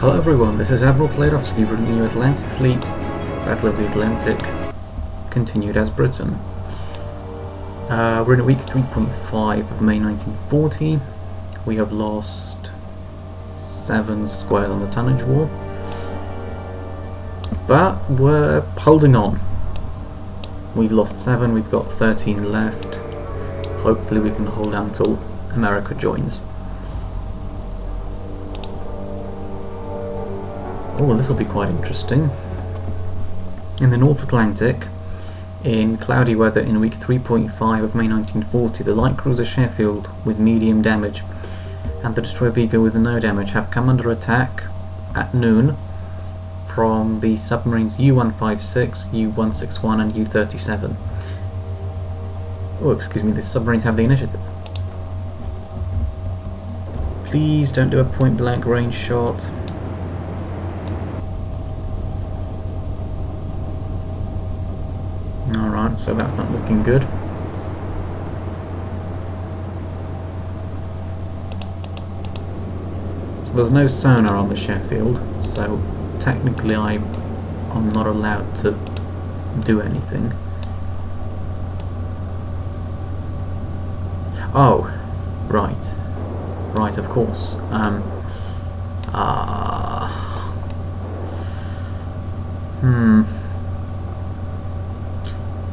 Hello everyone, this is Admiral Playerovski bringing you Atlantic Fleet, Battle of the Atlantic, continued as Britain. We're in week 3.5 of May 1940. We have lost 7 squares on the tonnage war, but we're holding on. We've lost 7, we've got 13 left. Hopefully we can hold out until America joins. Oh, well, this will be quite interesting. In the North Atlantic, in cloudy weather in week 3.5 of May 1940, the light cruiser Sheffield with medium damage and the destroyer Vega with no damage have come under attack at noon from the submarines U-156, U-161 and U-37. Oh, excuse me, the submarines have the initiative. Please don't do a point-blank range shot. Alright, so that's not looking good. So there's no sonar on the Sheffield, so technically I'm not allowed to do anything. Oh, right. Right, of course.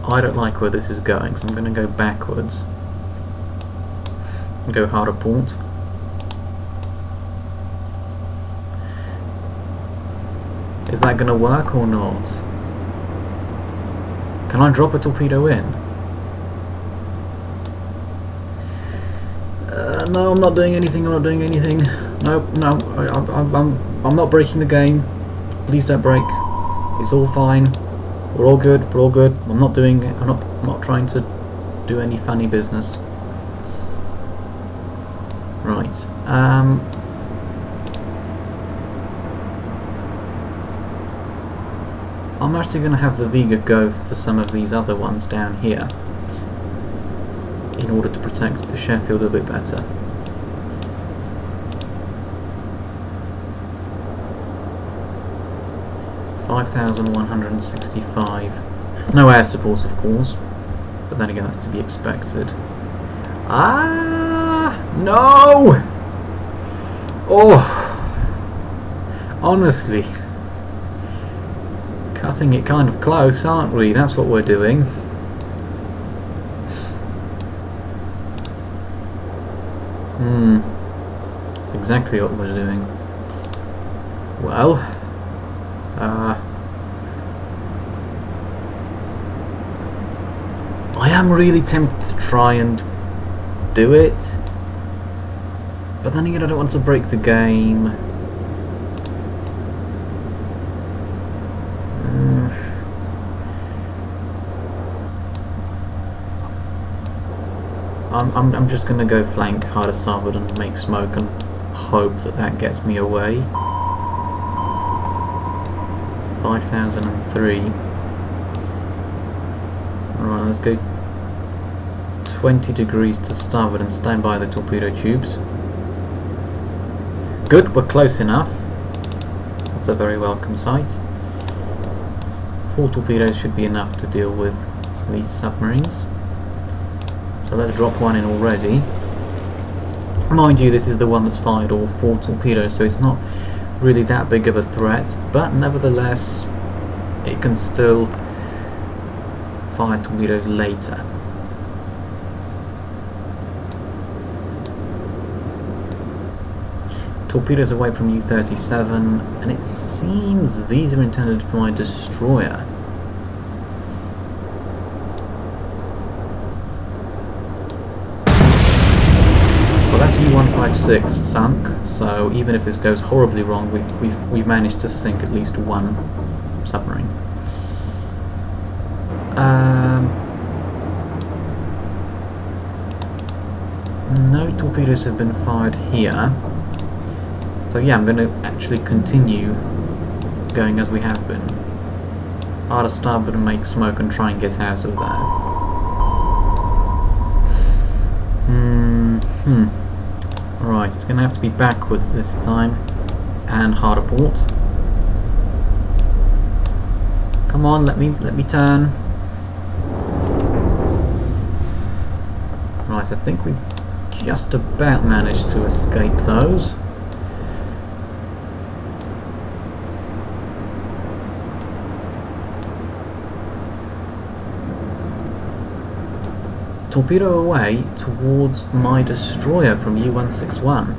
I don't like where this is going, so I'm going to go backwards. Go harder port. Is that going to work or not? Can I drop a torpedo in? No, I'm not doing anything, I'm not doing anything. Nope, no, I'm not breaking the game. Please don't break. It's all fine. We're all good, we're all good. I'm not doing it, I'm not trying to do any funny business. Right. I'm actually going to have the Vega go for some of these other ones down here in order to protect the Sheffield a bit better. $5,165. No air supports, of course, but then again, that's to be expected. Ah, no! Oh, honestly, cutting it kind of close, aren't we? That's what we're doing. That's exactly what we're doing. Well, I am really tempted to try and do it, but then again I don't want to break the game. I'm just going to go flank hard to starboard and make smoke and hope that that gets me away. 5,003. Alright, let's go 20 degrees to starboard and stand by the torpedo tubes. Good, we're close enough. That's a very welcome sight. 4 torpedoes should be enough to deal with these submarines. So let's drop one in already. Mind you, this is the one that's fired all 4 torpedoes, so it's not really that big of a threat, but nevertheless it can still fire torpedoes later. Torpedoes away from U-37, and it seems these are intended for my destroyer. U-156 sunk, so even if this goes horribly wrong, we've managed to sink at least one submarine. No torpedoes have been fired here, so yeah, I'm going to actually continue going as we have been. Hard to starboard and make smoke and try and get out of there. Right, it's going to have to be backwards this time. and harder port. Come on, let me turn. Right, I think we just about managed to escape those. Torpedo away towards my destroyer from U-161.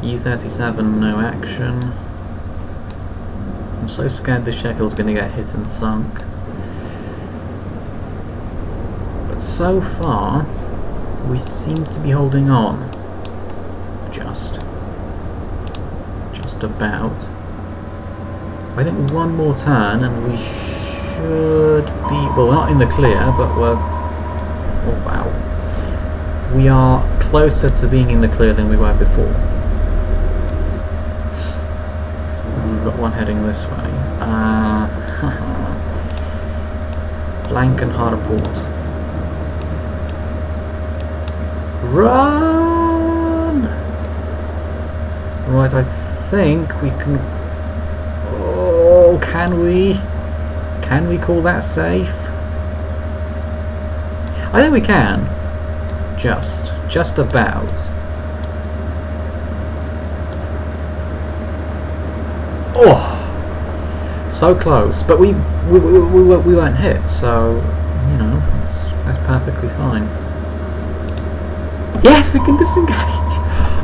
U-37, no action. I'm so scared the Sheffield's going to get hit and sunk. But so far, we seem to be holding on. Just about. I think one more turn and we should be, well, we're not in the clear, but we're, oh wow, we are closer to being in the clear than we were before. We've got one heading this way. Flank and harder port. Run! Right, I think we can, oh, can we? Can we call that safe? I think we can. Just about. Oh, so close. But we weren't hit, so you know that's perfectly fine. Yes, we can disengage.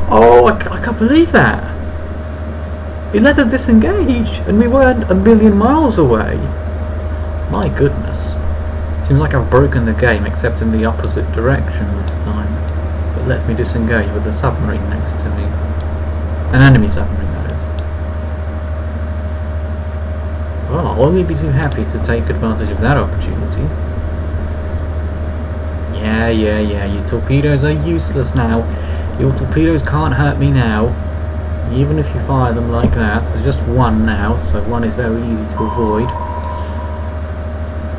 Oh, I can't believe that. It let us disengage, and we weren't a million miles away. My goodness. Seems like I've broken the game, except in the opposite direction this time. It lets me disengage with the submarine next to me. An enemy submarine, that is. Well, I'll only be too happy to take advantage of that opportunity. Yeah, your torpedoes are useless now. Your torpedoes can't hurt me now. Even if you fire them like that. There's just one now, so one is very easy to avoid.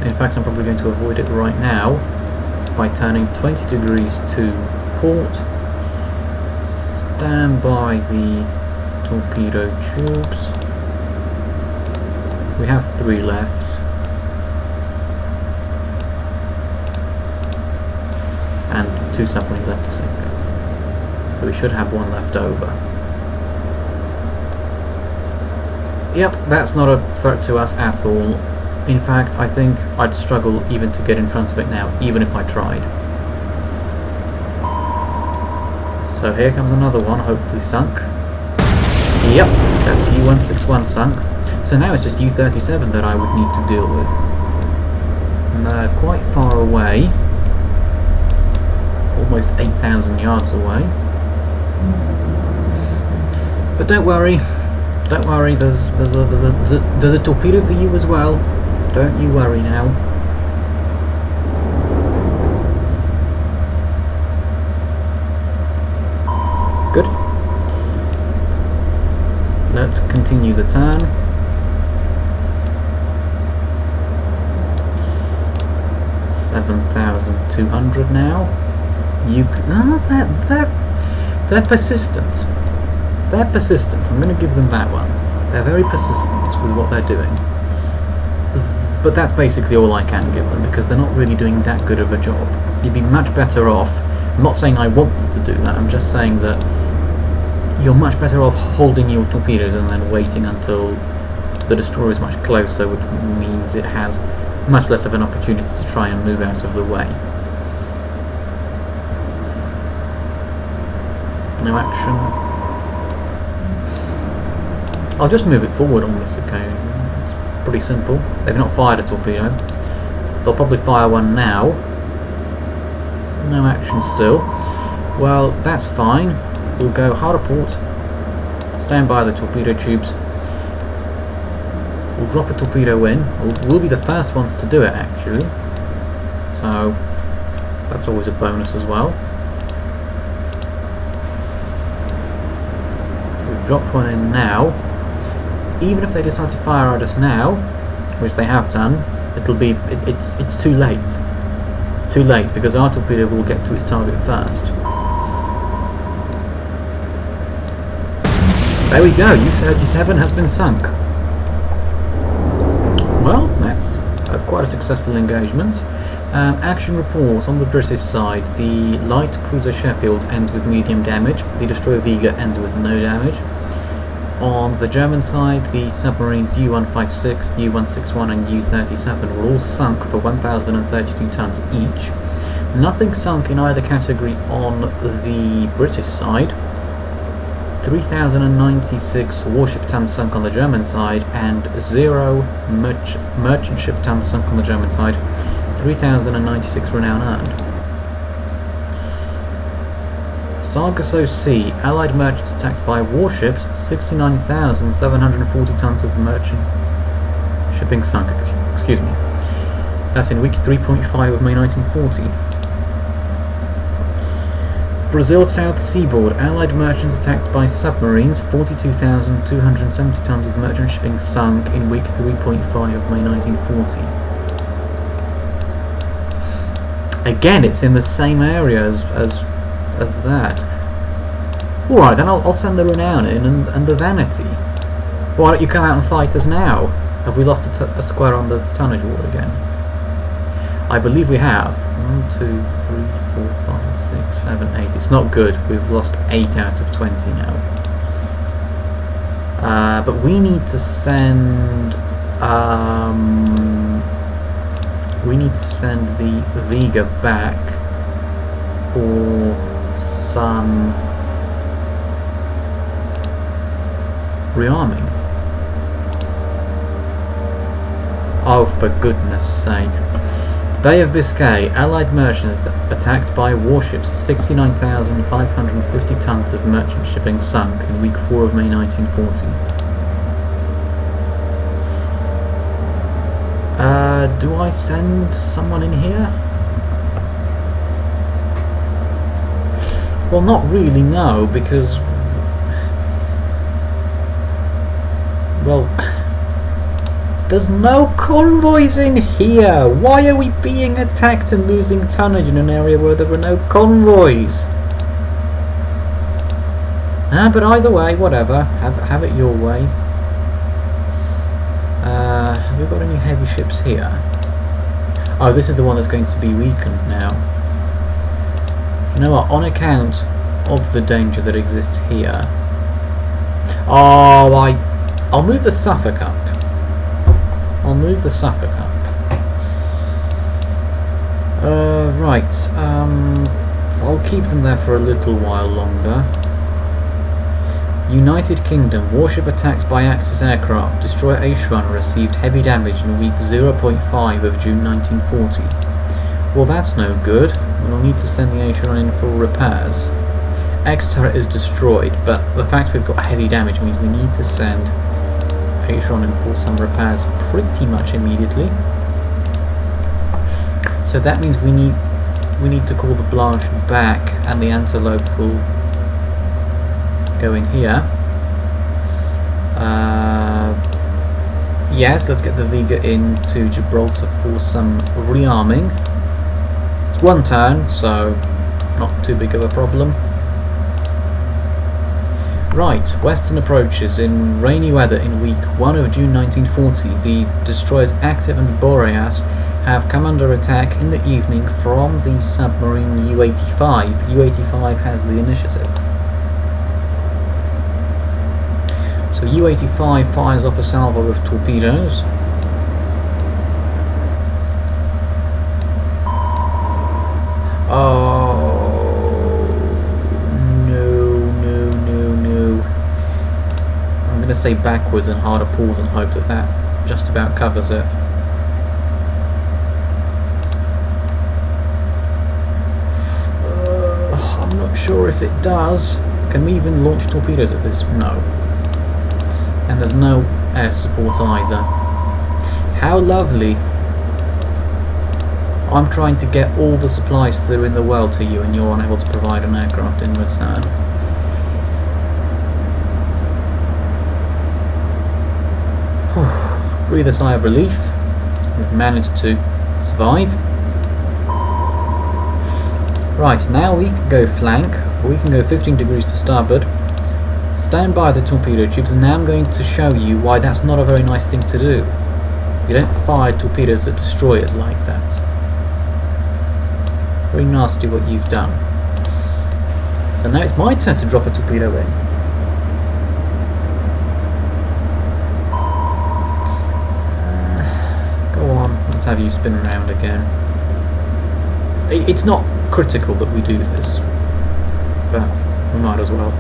In fact, I'm probably going to avoid it right now by turning 20 degrees to port. Stand by the torpedo tubes. We have 3 left. And 2 submarines left to sink. So we should have 1 left over. Yep, that's not a threat to us at all. In fact, I think I'd struggle even to get in front of it now, even if I tried. So here comes another one, hopefully sunk. Yep, that's U-161 sunk. So now it's just U-37 that I would need to deal with. And they're quite far away. Almost 8,000 yards away. But don't worry, there's a torpedo for you as well. Don't you worry now. Good. Let's continue the turn. $7,200 now. They're persistent. They're persistent. I'm going to give them that one. They're very persistent with what they're doing. But that's basically all I can give them, because they're not really doing that good of a job. You'd be much better off, I'm not saying I want them to do that, I'm just saying that you're much better off holding your torpedoes and then waiting until the destroyer is much closer, which means it has much less of an opportunity to try and move out of the way. No action. I'll just move it forward on this occasion. Pretty simple. They've not fired a torpedo. They'll probably fire one now. No action still. Well, that's fine. We'll go harder port. Stand by the torpedo tubes. We'll drop a torpedo in. We'll be the first ones to do it, actually. So, that's always a bonus as well. We've dropped one in now. Even if they decide to fire at us now, which they have done, it'll be it's too late. It's too late because our torpedo will get to its target first. There we go, U-37 has been sunk. Well, that's quite a successful engagement. Action report on the British side. The light cruiser Sheffield ends with medium damage. The destroyer Vega ends with no damage. On the German side, the submarines U-156, U-161 and U-37 were all sunk for 1,032 tons each. Nothing sunk in either category on the British side. 3,096 warship tons sunk on the German side and 0 merchant ship tons sunk on the German side. 3,096 Renown earned. Sargasso Sea, Allied merchants attacked by warships, 69,740 tons of merchant shipping sunk. Excuse me. That's in week 3.5 of May 1940. Brazil South Seaboard, Allied merchants attacked by submarines, 42,270 tons of merchant shipping sunk in week 3.5 of May 1940. Again, it's in the same area as that. Alright, then I'll send the Renown in and the Vanity. Why don't you come out and fight us now? Have we lost a square on the tonnage war again? I believe we have. 1, 2, 3, 4, 5, 6, 7, 8. It's not good. We've lost 8 out of 20 now. But we need to send... we need to send the Vega back for... some rearming. Oh, for goodness sake. Bay of Biscay, Allied merchants attacked by warships, 69,550 tons of merchant shipping sunk in week 4 of May 1940. Do I send someone in here? Well, not really, no, because... well... there's no convoys in here! Why are we being attacked and losing tonnage in an area where there were no convoys? But either way, whatever. Have it your way. Have we got any heavy ships here? Oh, this is the one that's going to be weakened now. You know what, on account of the danger that exists here... oh, I'll move the Suffolk up. I'll move the Suffolk up. Right, I'll keep them there for a little while longer. United Kingdom, warship attacked by Axis aircraft. Destroyer Acheron received heavy damage in week 0.5 of June 1940. Well, that's no good. We'll need to send the Acheron in for repairs. X turret is destroyed, but the fact we've got heavy damage means we need to send Acheron in for some repairs pretty much immediately. So that means we need to call the Blanche back, and the Antelope will go in here. Yes, let's get the Vega into Gibraltar for some rearming. One turn, so not too big of a problem. Right, Western approaches in rainy weather in week 1 of June 1940. The destroyers Active and Boreas have come under attack in the evening from the submarine U-85. U-85 has the initiative. So U-85 fires off a salvo of torpedoes. No. I'm going to say backwards and harder pause and hope that that just about covers it. I'm not sure if it does. Can we even launch torpedoes at this? No. And there's no air support either. How lovely. I'm trying to get all the supplies through in the world to you, and you're unable to provide an aircraft in return. Whew. Breathe a sigh of relief. We've managed to survive. Right, now we can go flank. We can go 15 degrees to starboard, Stand by the torpedo tubes, and now I'm going to show you why that's not a very nice thing to do. You don't fire torpedoes at destroyers like that. Very nasty what you've done. And now it's my turn to drop a torpedo in. Go on, let's have you spin around again. It's not critical that we do this, but we might as well.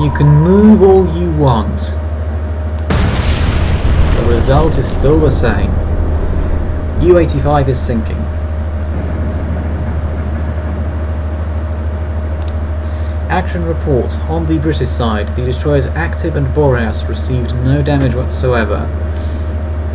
You can move all you want. The result is still the same. U-85 is sinking. Action report. On the British side, the destroyers Active and Boreas received no damage whatsoever.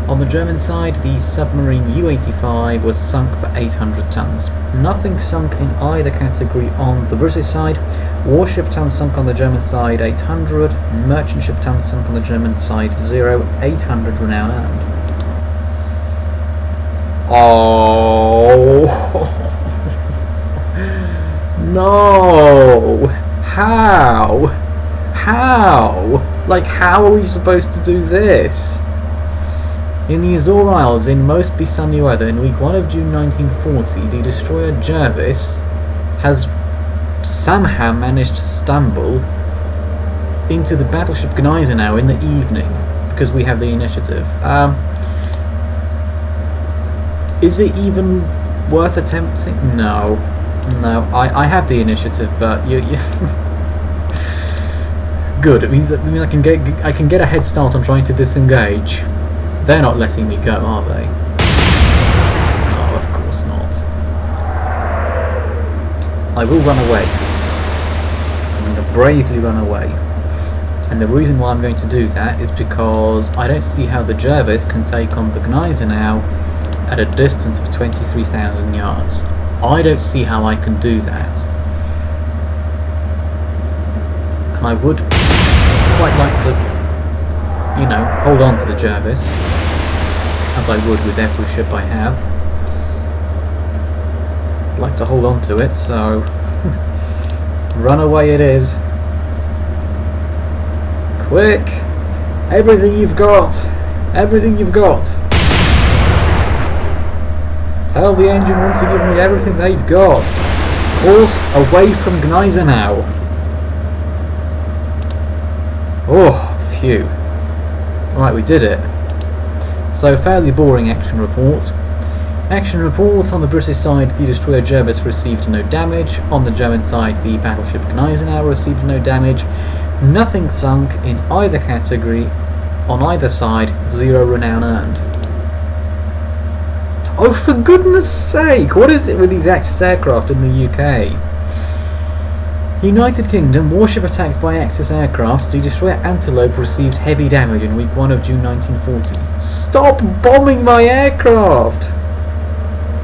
On the German side, the submarine U-85 was sunk for 800 tons. Nothing sunk in either category on the British side. Warship tons sunk on the German side 800, merchant ship tons sunk on the German side 0, 800 Renown earned. Oh! No! How? How? Like, how are we supposed to do this? In the Azore Isles, in mostly sunny weather, in week 1 of June 1940, the destroyer Jervis has somehow managed to stumble into the battleship Gneisenau in the evening, because we have the initiative. Is it even worth attempting? No. No, I have the initiative, but you good, it means that I can get a head start on trying to disengage. They're not letting me go, are they? No, of course not. I will run away. I'm going to bravely run away. And the reason why I'm going to do that is because I don't see how the Jervis can take on the Gneisenau at a distance of 23,000 yards. I don't see how I can do that. And I would quite like to, you know, hold on to the Jervis, as I would with every ship I have. I'd like to hold on to it, so run away it is. Quick! Everything you've got! Everything you've got! Tell the engine room to give me everything they've got! Course away from Gneisenau! Oh, phew. Right, we did it. So, fairly boring action report. Action report: on the British side, the destroyer Jervis received no damage. On the German side, the battleship Gneisenau received no damage. Nothing sunk in either category. On either side, 0 renown earned. Oh, for goodness sake! What is it with these Axis aircraft in the UK? United Kingdom, warship attacks by Axis aircraft. The destroyer Antelope received heavy damage in week 1 of June 1940. Stop bombing my aircraft!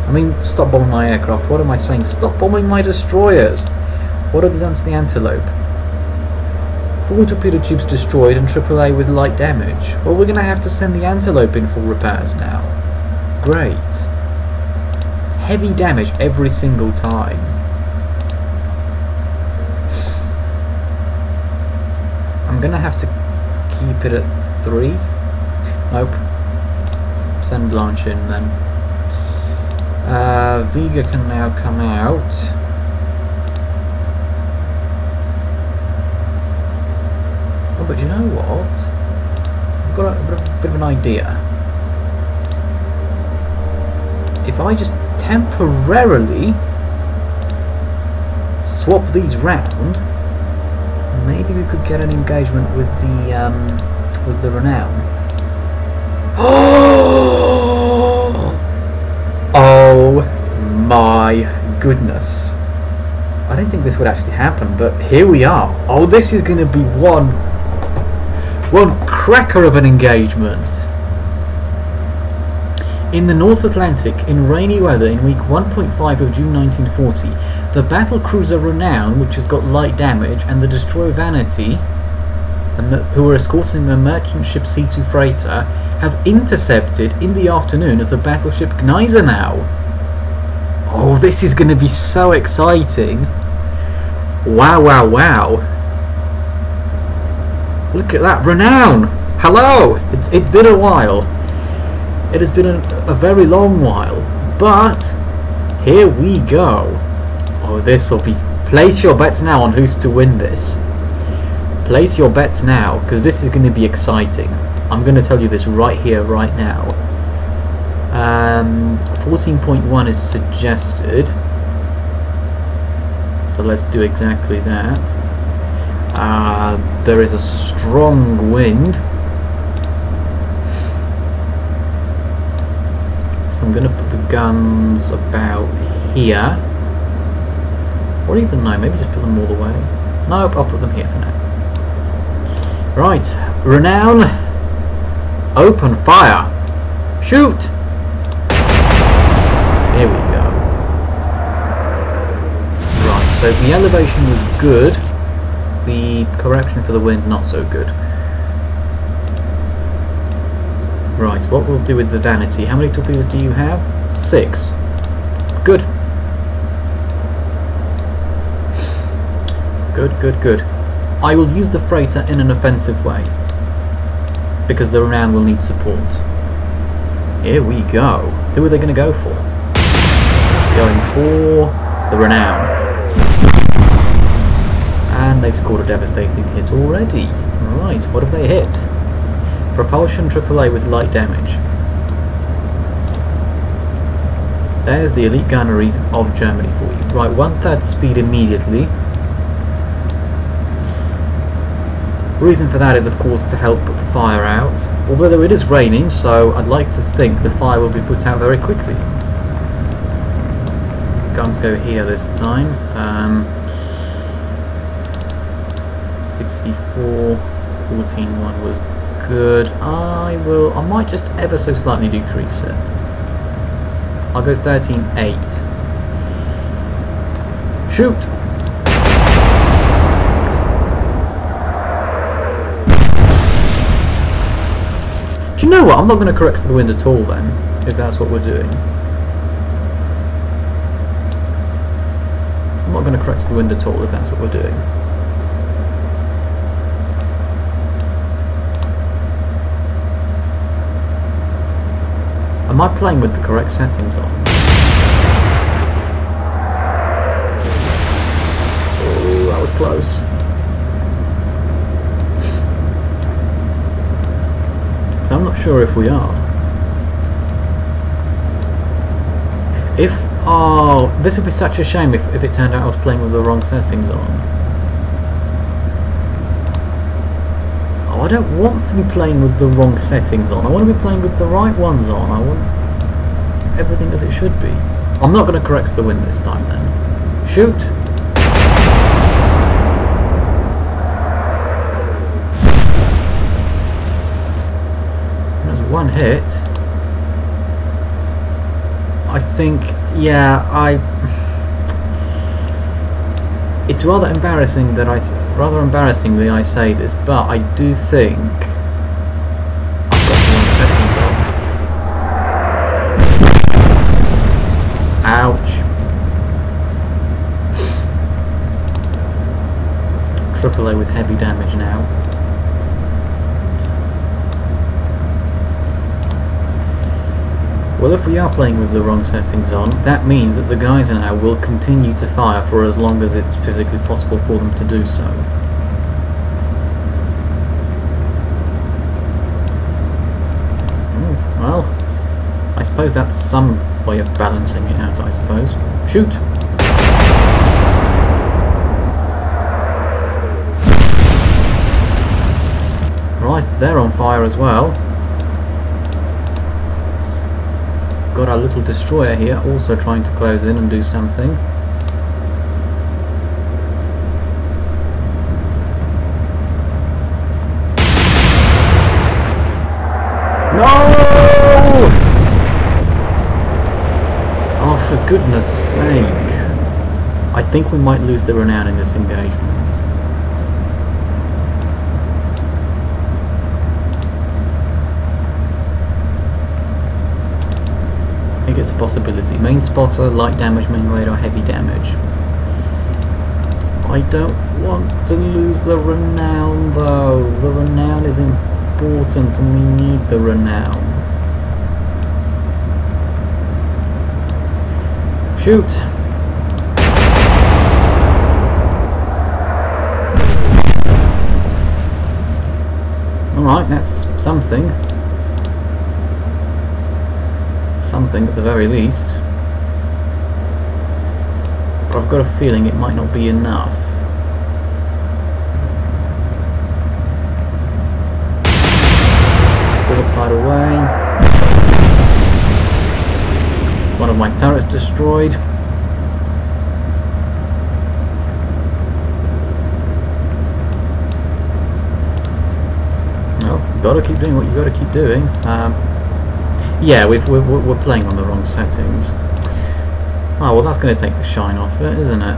I mean, stop bombing my aircraft. What am I saying? Stop bombing my destroyers. What have they done to the Antelope? 4 torpedo tubes destroyed and AAA with light damage. Well, we're going to have to send the Antelope in for repairs now. Great. It's heavy damage every single time. I'm going to have to keep it at 3. Nope. Send Blanche in then. Vega can now come out. Oh, but you know what? I've got a bit of an idea. If I just temporarily swap these round, maybe we could get an engagement with the Renown. Oh! Oh my goodness. I don't think this would actually happen, but here we are. Oh, this is going to be one cracker of an engagement. In the North Atlantic, in rainy weather, in week 1.5 of June 1940, the battle cruiser Renown, which has got light damage, and the destroyer Vanity, who were escorting the merchant ship C2 Freighter, have intercepted in the afternoon of the battleship Gneisenau. Oh, this is going to be so exciting. Wow, wow, wow. Look at that. Renown! Hello! It's been a while. It has been a very long while. But here we go. Oh, this'll be... Place your bets now on who's to win this. Place your bets now, because this is going to be exciting. I'm going to tell you this right here, right now. 14.1 is suggested. So let's do exactly that. There is a strong wind. So I'm going to put the guns about here. Or even no, maybe just put them all the way. Nope, I'll put them here for now. Right, Renown, open fire. Shoot! Here we go. Right, so the elevation was good. The correction for the wind, not so good. Right, what we'll do with the Vanity. How many torpedoes do you have? 6. Good. Good, good, good. I will use the freighter in an offensive way, because the Renown will need support. Here we go. Who are they going to go for? Going for the Renown. And they've scored a devastating hit already. Right, what have they hit? Propulsion AAA with light damage. There's the elite gunnery of Germany for you. Right, 1/3 speed immediately. Reason for that is, of course, to help put the fire out. Although it is raining, so I'd like to think the fire will be put out very quickly. Guns go here this time. 64, 14.1 was good. I might just ever so slightly decrease it. I'll go 13.8. Shoot! Do you know what? I'm not going to correct for the wind at all then, if that's what we're doing. I'm not going to correct for the wind at all if that's what we're doing. Am I playing with the correct settings on? Oh, that was close. I'm not sure if we are. If... oh, this would be such a shame if it turned out I was playing with the wrong settings on. Oh, I don't want to be playing with the wrong settings on. I want to be playing with the right ones on. I want everything as it should be. I'm not going to correct for the wind this time then. Shoot! One hit. I think, yeah, it's rather embarrassingly I say this, but I do think I've got the wrong settings on. Ouch. AAA with heavy damage now. Well, if we are playing with the wrong settings on, that means that the Gneisenau will continue to fire for as long as it's physically possible for them to do so. Oh, well, I suppose that's some way of balancing it out, I suppose. Shoot! Right, they're on fire as well. Got our little destroyer here, also trying to close in and do something. No! Oh, for goodness sake. I think we might lose the Renown in this engagement. It's a possibility. Main spotter, light damage, main radar, heavy damage. I don't want to lose the Renown though. The Renown is important and we need the Renown. Shoot! Alright, that's something. Something at the very least. But I've got a feeling it might not be enough. Bullet side away. It's one of my turrets destroyed. Oh, gotta keep doing what you gotta keep doing. Yeah, we're playing on the wrong settings. Oh, well that's going to take the shine off it, isn't it?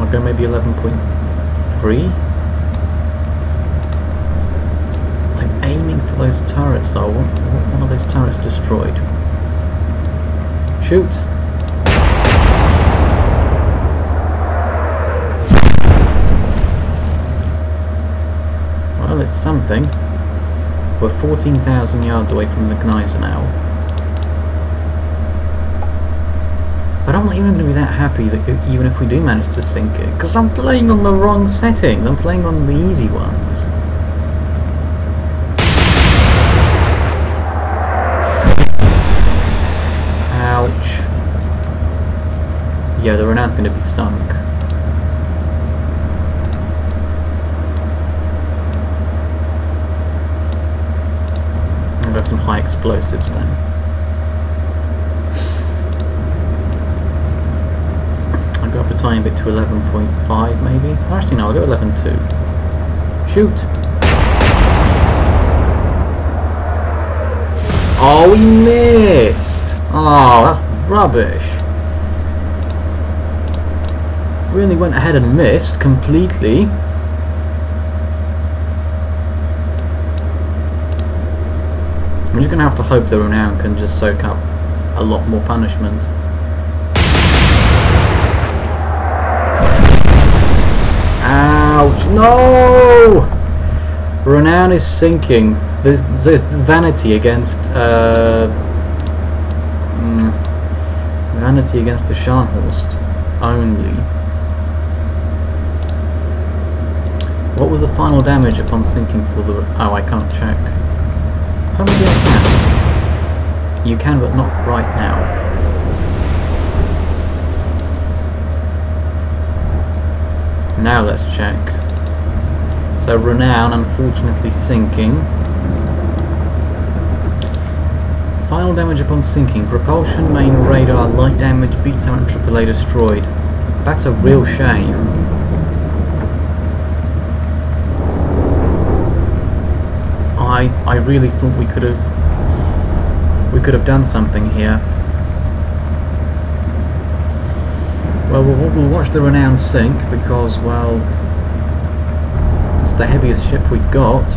I'll go maybe 11.3. I'm aiming for those turrets though. I want one of those turrets destroyed. Shoot! Well, it's something. We're 14,000 yards away from the Gneisenau. But I'm not even going to be that happy that even if we do manage to sink it, because I'm playing on the wrong settings. I'm playing on the easy ones. Ouch. Yeah, the Renown's going to be sunk. Have some high explosives then. I'll go up a tiny bit to 11.5 maybe. Actually no, I'll go 11.2. Shoot! Oh, we missed! Oh, that's rubbish. Really went ahead and missed completely. I'm just going to have to hope that Renown can just soak up a lot more punishment. Ouch! No! Renown is sinking. There's Vanity against... Vanity against the Scharnhorst only. What was the final damage upon sinking for the... Oh, I can't check. Oh, yeah, I can. You can, but not right now. Now let's check. So Renown, unfortunately, sinking. Final damage upon sinking. Propulsion, main radar, light damage, beta and AAA destroyed. That's a real shame. I really thought we could have done something here. Well, we'll watch the Renown sink because, well, it's the heaviest ship we've got,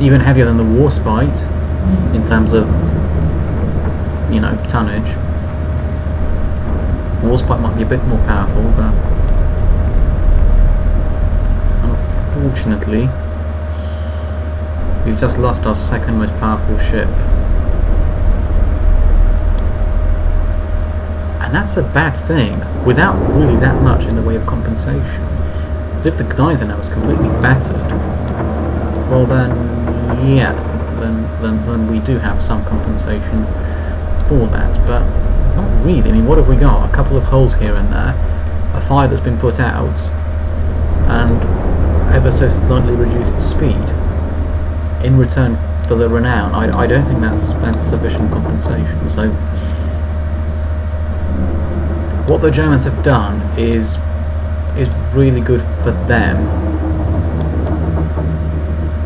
even heavier than the Warspite in terms of, you know, tonnage. Warspite might be a bit more powerful, but unfortunately. We've just lost our second most powerful ship. And that's a bad thing, without really that much in the way of compensation. As if the Gneisenau was completely battered. Well then, yeah, then we do have some compensation for that, but not really. I mean, what have we got? A couple of holes here and there, a fire that's been put out, and ever so slightly reduced speed. In return for the Renown, I don't think that's sufficient compensation. So, what the Germans have done is really good for them.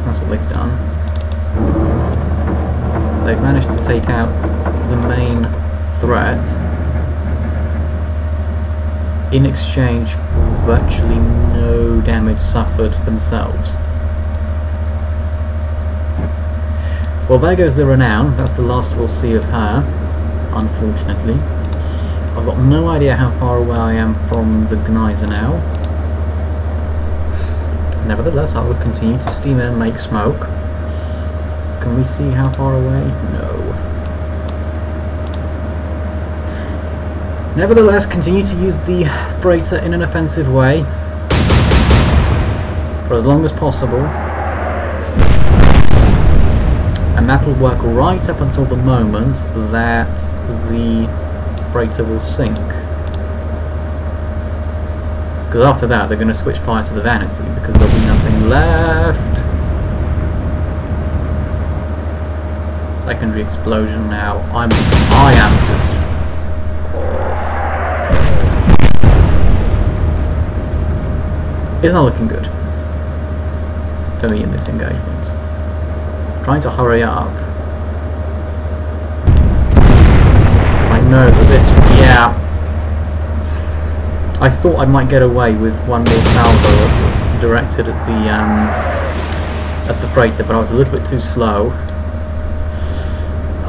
That's what they've done. They've managed to take out the main threat in exchange for virtually no damage suffered themselves. Well, there goes the Renown. That's the last we'll see of her, unfortunately. I've got no idea how far away I am from the Gneisenau. Nevertheless, I will continue to steam in and make smoke. Can we see how far away? No. Nevertheless, continue to use the freighter in an offensive way for as long as possible. And that'll work right up until the moment that the freighter will sink. Because after that, they're going to switch fire to the Vanity, because there'll be nothing left. Secondary explosion now. I am just... It's not looking good for me in this engagement. I'm trying to hurry up, because I know that this... Yeah. I thought I might get away with one more salvo directed at the freighter, but I was a little bit too slow.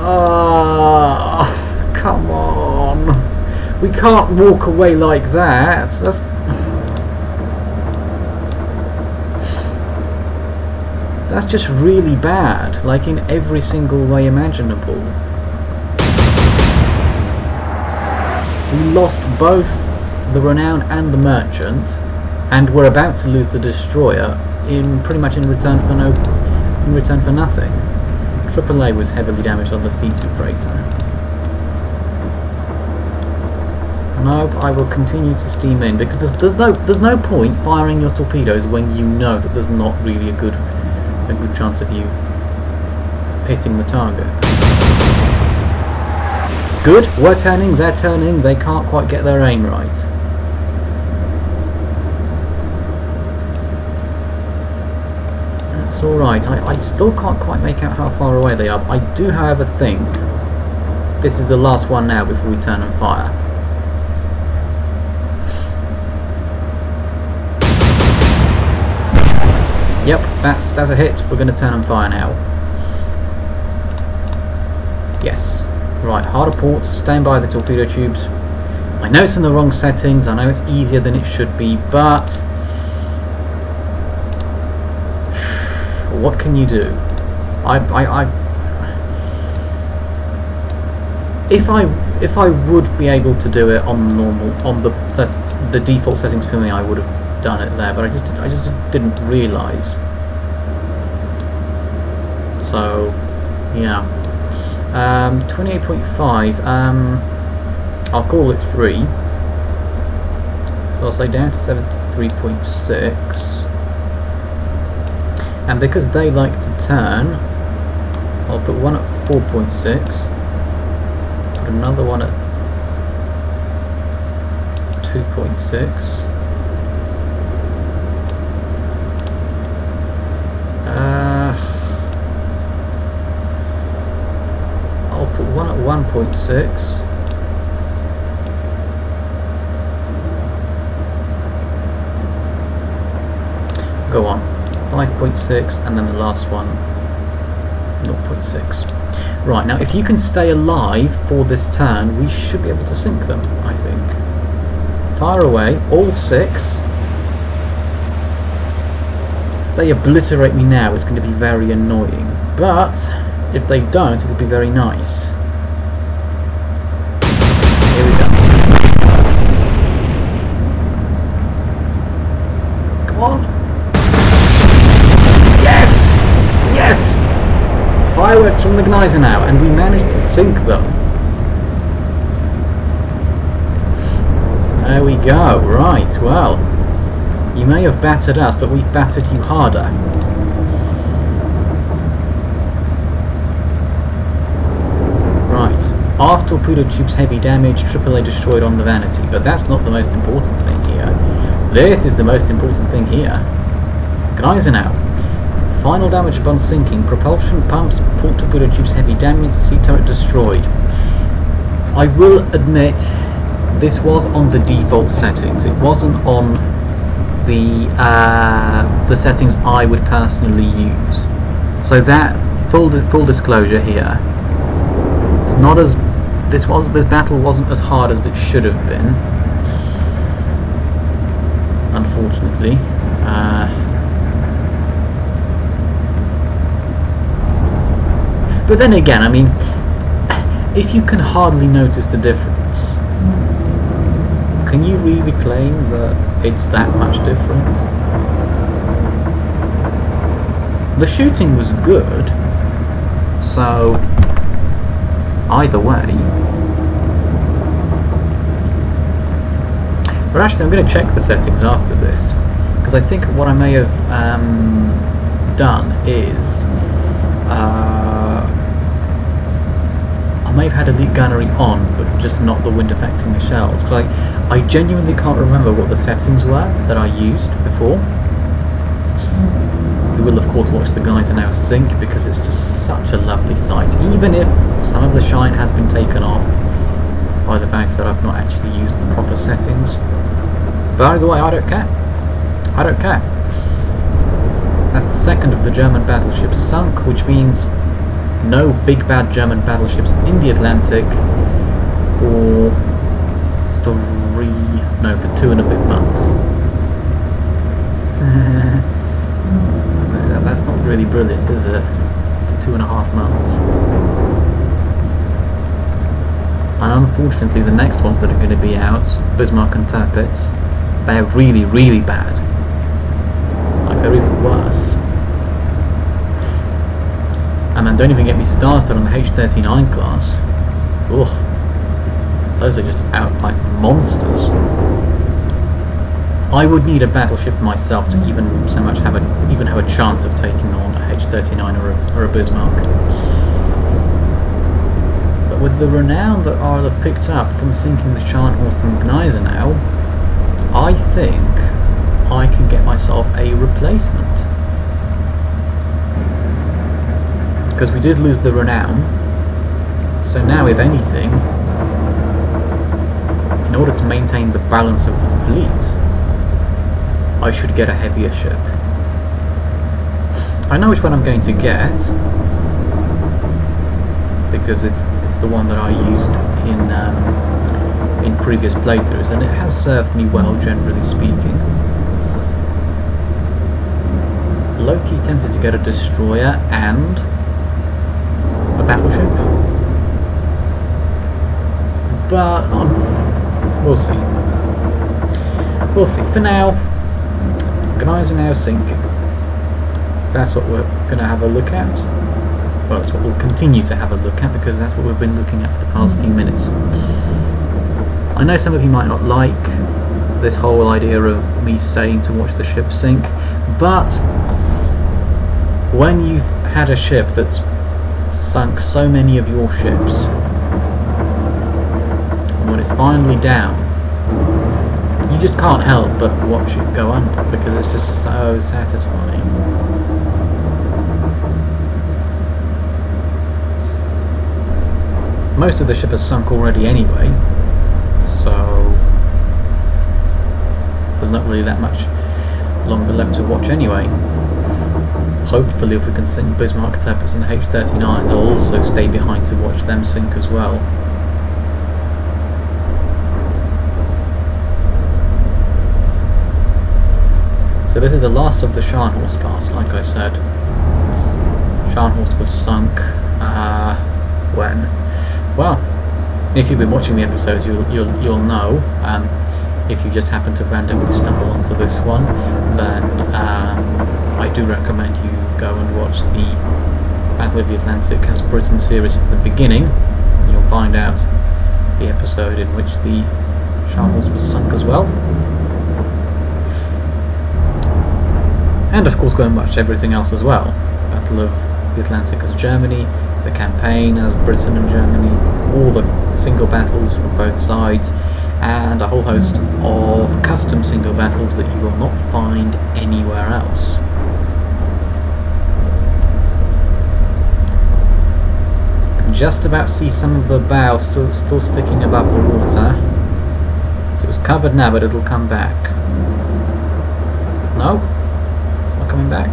Oh, come on! We can't walk away like that. That's... that's just really bad, like in every single way imaginable. We lost both the Renown and the Merchant, and we're about to lose the Destroyer in pretty much in return for nothing. AAA was heavily damaged on the C2 Freighter. Nope, I will continue to steam in, because there's no point firing your torpedoes when you know that there's not really a good chance of you hitting the target. Good, we're turning, they're turning, they can't quite get their aim right. That's alright, I still can't quite make out how far away they are. I do, however, think this is the last one now before we turn and fire. Yep, that's a hit. We're going to turn and fire now. Yes. Right, harder port, stand by the torpedo tubes. I know it's in the wrong settings, I know it's easier than it should be, but... what can you do? If I would be able to do it on the normal, on the default settings for me, I would have done it there, but I just didn't realise. So, yeah. 28.5, I'll call it 3, so I'll say down to 73.6, and because they like to turn, I'll put one at 4.6, put another one at 2.6, one at 1.6, go on, 5.6, and then the last one 0.6. Right, now if you can stay alive for this turn, we should be able to sink them, I think. Fire away, all 6. If they obliterate me now, it's going to be very annoying, but if they don't, it'll be very nice. Come on! Yes! Yes! Fireworks from the Gneisenau, and we managed to sink them. There we go, right, well. You may have battered us, but we've battered you harder. Right, half torpedo tubes heavy damage, AAA destroyed on the Vanity, but that's not the most important thing here. This is the most important thing here. Gneisenau. Final damage upon sinking. Propulsion pumps, port torpedo tubes heavy damage, sea turret destroyed. I will admit, this was on the default settings. It wasn't on the settings I would personally use. So that, full disclosure here. It's not as this battle wasn't as hard as it should have been, unfortunately. But then again, I mean, if you can hardly notice the difference, can you really claim that it's that much different? The shooting was good, so either way. But actually, I'm going to check the settings after this, because I think what I may have done is I may have had elite gunnery on, but just not the wind affecting the shells, because I genuinely can't remember what the settings were that I used before. We will of course watch the Gneisenau sink because it's just such a lovely sight, even if some of the shine has been taken off by the fact that I've not actually used the proper settings. But either way, I don't care. I don't care. That's the second of the German battleships sunk, which means no big bad German battleships in the Atlantic for two and a bit months. That's not really brilliant, is it? It's 2.5 months. And unfortunately, the next ones that are going to be out, Bismarck and Tirpitz, they're really, really bad. Like, they're even worse. And then don't even get me started on the H39 class. Ugh. Those are just outright monsters. I would need a battleship myself to even so much have a chance of taking on a H39 or a Bismarck. But with the renown that I'll have picked up from sinking the Scharnhorst and Gneisenau, I think I can get myself a replacement. Because we did lose the renown, so now if anything, in order to maintain the balance of the fleet, I should get a heavier ship. I know which one I'm going to get, because it's the one that I used in previous playthroughs, and it has served me well, generally speaking. Low-key tempted to get a destroyer and a battleship, but we'll see. We'll see. For now, Gneisenau sinking. That's what we're going to have a look at. Well, it's what we'll continue to have a look at, because that's what we've been looking at for the past few minutes. I know some of you might not like this whole idea of me saying to watch the ship sink, but when you've had a ship that's sunk so many of your ships, and when it's finally down, you just can't help but watch it go under, because it's just so satisfying. Most of the ship has sunk already anyway, so there's not really that much longer left to watch anyway. Hopefully, if we can sink Bismarck, Tirpitz and H39s, I'll also stay behind to watch them sink as well. So this is the last of the Scharnhorst class, like I said. Scharnhorst was sunk when? Well, if you've been watching the episodes, you'll know. If you just happen to randomly stumble onto this one, then I do recommend you go and watch the Battle of the Atlantic as Britain series from the beginning. You'll find out the episode in which the Scharnhorst was sunk as well. And of course go and watch everything else as well. Battle of the Atlantic as Germany, the campaign as Britain and Germany, all the single battles from both sides, and a whole host of custom single battles that you will not find anywhere else. Just about see some of the bow still sticking above the water. It was covered now, but it'll come back. No? Coming back.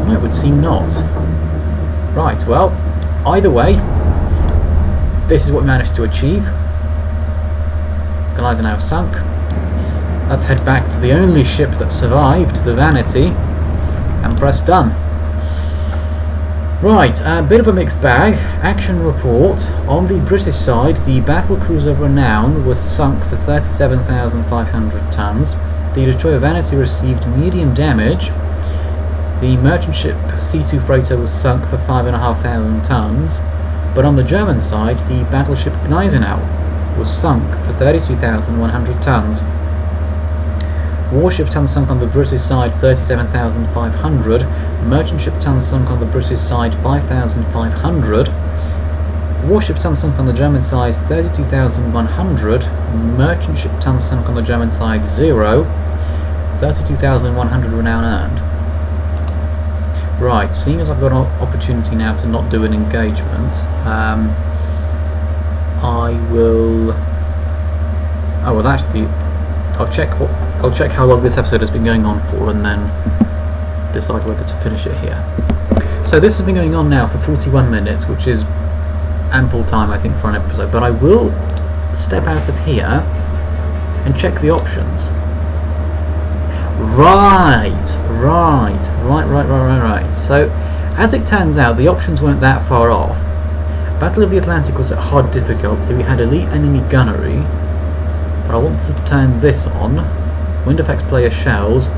I'm Well, it would seem not. Right, well, either way, this is what we managed to achieve. Gneisenau sunk. Let's head back to the only ship that survived, the Vanity, and press done. Right, a bit of a mixed bag. Action report. On the British side, the battlecruiser Renown was sunk for 37,500 tons. The destroyer Vanity received medium damage. The merchant ship C2 Freighter was sunk for 5,500 tons. But on the German side, the battleship Gneisenau was sunk for 32,100 tons. Warship tons sunk on the British side 37,500, merchant ship tons sunk on the British side 5,500, warship tons sunk on the German side 32,100, merchant ship tons sunk on the German side 0, 32,100 were now earned. Right, seeing as I've got an opportunity now to not do an engagement, I will... Oh, well, actually, I'll check how long this episode has been going on for and then decide whether to finish it here. So this has been going on now for 41 minutes, which is ample time, I think, for an episode. But I will step out of here and check the options. Right. So, as it turns out, the options weren't that far off. Battle of the Atlantic was at hard difficulty. We had elite enemy gunnery, but I want to turn this on. Wind effects player shells,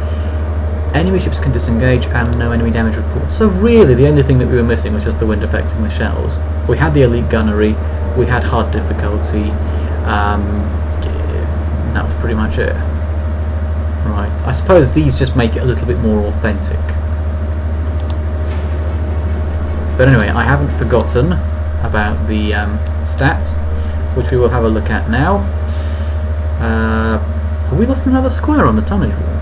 enemy ships can disengage, and no enemy damage report. So really the only thing that we were missing was just the wind effects and the shells. We had the elite gunnery, we had hard difficulty, that was pretty much it. Right, I suppose these just make it a little bit more authentic. But anyway, I haven't forgotten about the stats, which we will have a look at now. We lost another square on the tonnage wall.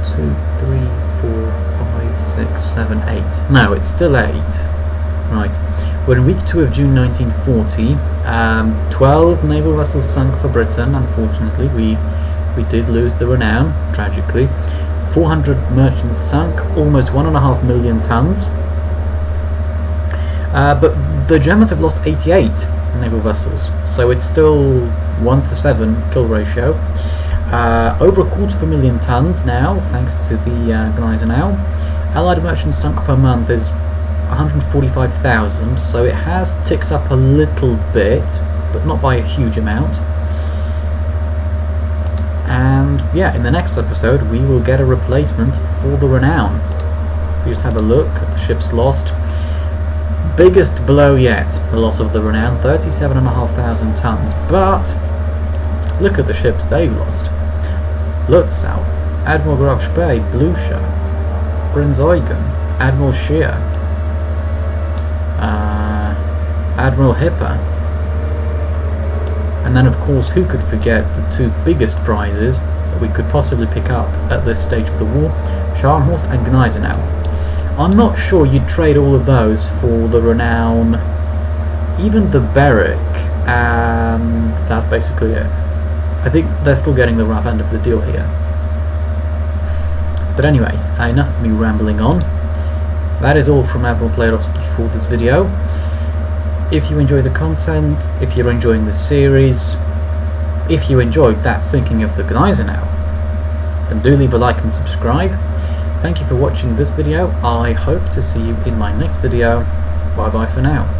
1, 2, 3, 4, 5, 6, 7, 8. No, it's still 8. Right. We're in week 2 of June 1940. 12 naval vessels sunk for Britain, unfortunately. We did lose the Renown, tragically. 400 merchants sunk, almost 1.5 million tons. But the Germans have lost 88 naval vessels, so it's still 1-to-7 kill ratio. Over 250,000 tons now, thanks to the Gneisenau. Allied merchants sunk per month is 145,000, so it has ticked up a little bit, but not by a huge amount. And yeah, in the next episode we will get a replacement for the Renown. If you just have a look at the ships lost. Biggest blow yet, the loss of the Renown, 37,500 tons, but look at the ships they've lost. Lutzow, Admiral Graf Spee, Blücher, Prinz Eugen, Admiral Scheer, Admiral Hipper, and then of course who could forget the two biggest prizes that we could possibly pick up at this stage of the war, Scharnhorst and Gneisenau. I'm not sure you'd trade all of those for the Renown, even the Berwick, and that's basically it. I think they're still getting the rough end of the deal here. But anyway, enough of me rambling on. That is all from Admiral Playerovski for this video. If you enjoy the content, if you're enjoying the series, if you enjoyed that sinking of the Gneisenau, then do leave a like and subscribe. Thank you for watching this video. I hope to see you in my next video. Bye bye for now.